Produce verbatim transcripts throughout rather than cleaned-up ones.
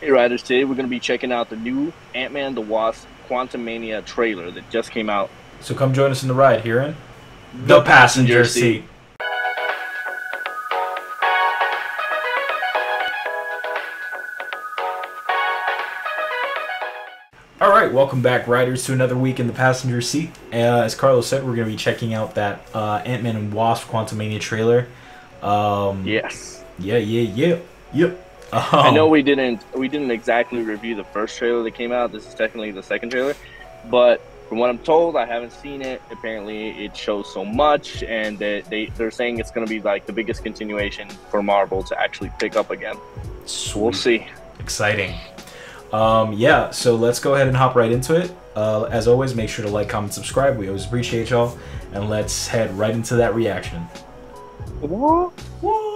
Hey Riders, today we're going to be checking out the new Ant-Man and the Wasp Quantumania trailer that just came out. So come join us in the ride here in The, the Passenger, passenger seat. seat. Alright, welcome back Riders to another week in The Passenger Seat. Uh, as Carlos said, we're going to be checking out that uh, Ant-Man and Wasp Quantumania trailer. Um, yes. Yeah, yeah, yeah, yep. Um, I know we didn't we didn't exactly review the first trailer that came out. This is technically the second trailer, but from what I'm told, I haven't seen it. Apparently, it shows so much, and that they, they they're saying it's going to be like the biggest continuation for Marvel to actually pick up again. Sweet. We'll see. Exciting. Um, yeah. So let's go ahead and hop right into it. Uh, as always, make sure to like, comment, subscribe. We always appreciate y'all, and let's head right into that reaction. Whoop, whoop.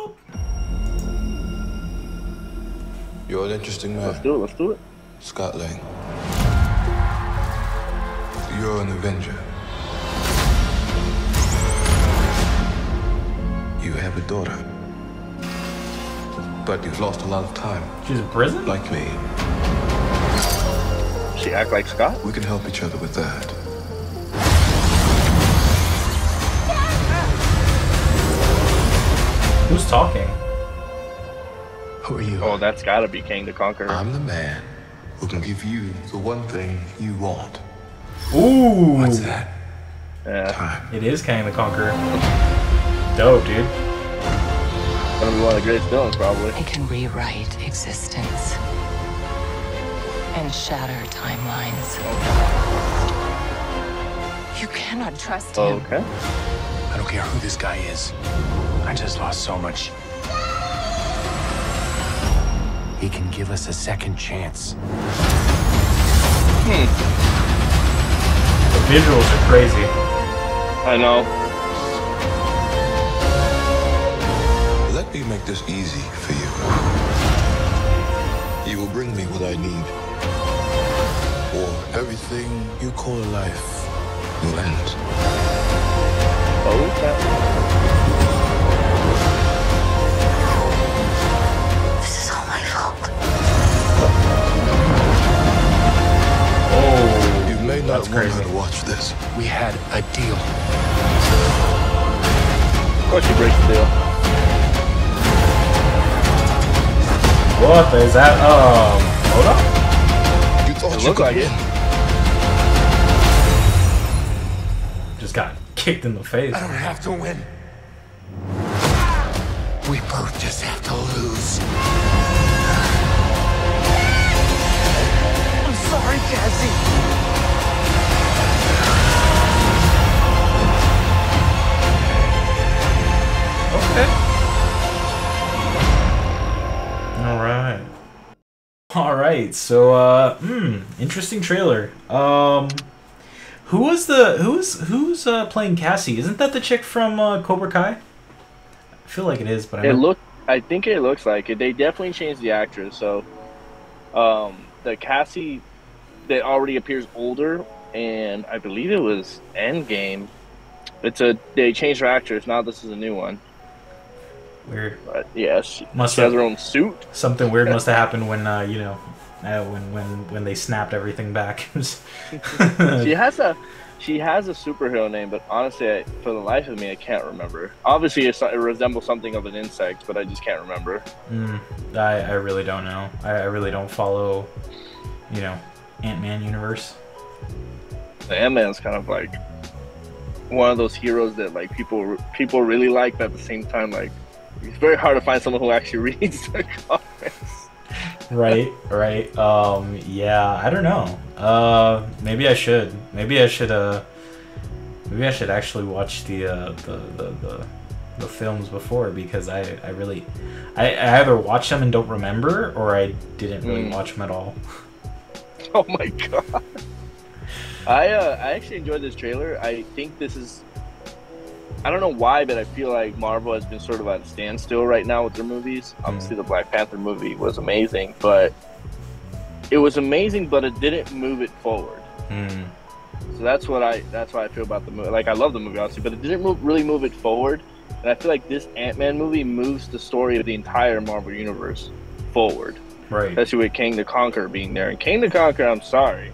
You're an interesting man. Let's do it, let's do it. Scott Lang. You're an Avenger. You have a daughter. But you've lost a lot of time. She's in prison? Like me. She act like Scott? We can help each other with that. Yeah. Who's talking? Who are you? Oh, that's gotta be Kang the Conqueror. I'm the man who can give you the one thing you want. Ooh! What's that? Yeah. Time. It is Kang the Conqueror. Dope, dude. Gonna be one of the greatest villains, probably. It can rewrite existence and shatter timelines. Okay. You cannot trust him. Okay. I don't care who this guy is. I just lost so much. He can give us a second chance. Hmm. The visuals are crazy. I know. Let me make this easy for you. You will bring me what I need. Or everything you call life will end. Okay. That's crazy. To watch this. We had a deal. Of course you break the deal. What is that? Um, hold up. You thought it you looked like it. Just got kicked in the face. I don't have to win. We both just have to lose. I'm sorry, Cassie. Okay. All right. All right. So, uh, hmm, interesting trailer. Um, who was the who's who's uh, playing Cassie? Isn't that the chick from uh, Cobra Kai? I feel like it is, but I it look. I think it looks like it. They definitely changed the actress. So, um, the Cassie that already appears older, and I believe it was Endgame. It's a they changed her actress. Now this is a new one. Weird. But yeah, she, must she have, has her own suit. Something weird must have happened when uh, you know, uh, when when when they snapped everything back. she has a she has a superhero name, but honestly, I, for the life of me, I can't remember. Obviously, it's, it resembles something of an insect, but I just can't remember. Mm, I I really don't know. I, I really don't follow, you know, Ant-Man universe. The Ant-Man's kind of like one of those heroes that like people people really like, but at the same time, like. It's very hard to find someone who actually reads the comments. Right, right. Um, yeah, I don't know. Uh, maybe I should. Maybe I should. Uh, maybe I should actually watch the uh, the, the the the films before, because I I really I, I either watch them and don't remember, or I didn't really mm. watch them at all. Oh my god. I uh, I actually enjoyed this trailer. I think this is. I don't know why, but I feel like Marvel has been sort of at a standstill right now with their movies. Mm. Obviously, the Black Panther movie was amazing, but it was amazing, but it didn't move it forward. Mm. So that's what I that's what I feel about the movie. Like, I love the movie, obviously, but it didn't move, really move it forward. And I feel like this Ant-Man movie moves the story of the entire Marvel universe forward. Right. Especially with Kang the Conqueror being there. And Kang the Conqueror, I'm sorry,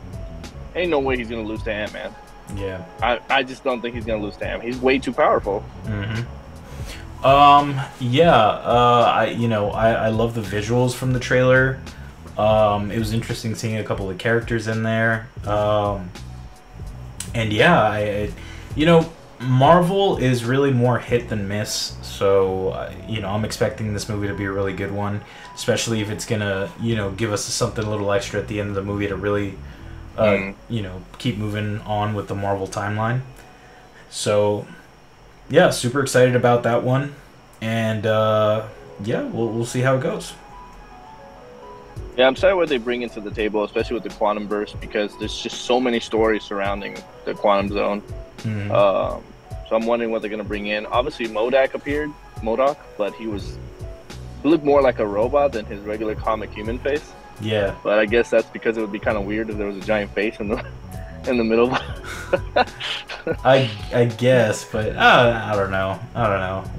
ain't no way he's going to lose to Ant-Man. Yeah. I, I just don't think he's going to lose to Ant-Man. He's way too powerful. Mm-hmm. Um, yeah, uh, I, you know, I, I love the visuals from the trailer. Um, it was interesting seeing a couple of characters in there. Um, and yeah, I, I, you know, Marvel is really more hit than miss. So, uh, you know, I'm expecting this movie to be a really good one, especially if it's gonna, you know, give us something a little extra at the end of the movie to really, uh, mm. you know, keep moving on with the Marvel timeline. So... yeah, super excited about that one, and uh, yeah, we'll we'll see how it goes. Yeah, I'm excited what they bring into the table, especially with the Quantum Verse, because there's just so many stories surrounding the Quantum Zone. Mm-hmm. Um, so I'm wondering what they're gonna bring in. Obviously, Modok appeared, Modok, but he was he looked more like a robot than his regular comic human face. Yeah, but I guess that's because it would be kind of weird if there was a giant face in the in the middle. I I guess, but uh, I don't know. I don't know.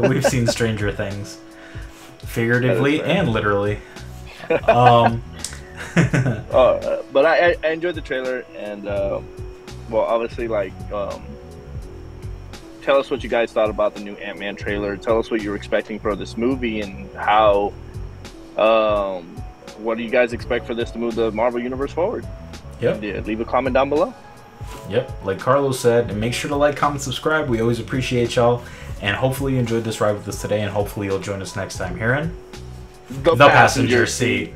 We're, we've seen Stranger Things, figuratively and literally. Um, uh, but I, I enjoyed the trailer, and uh, well, obviously, like, um, tell us what you guys thought about the new Ant-Man trailer. Tell us what you were expecting for this movie, and how. Um, what do you guys expect for this to move the Marvel Universe forward? Yep. Yeah, leave a comment down below. Yep, like Carlos said, and make sure to like, comment, subscribe. We always appreciate y'all, and hopefully you enjoyed this ride with us today, and hopefully you'll join us next time here in The, the Passenger Seat.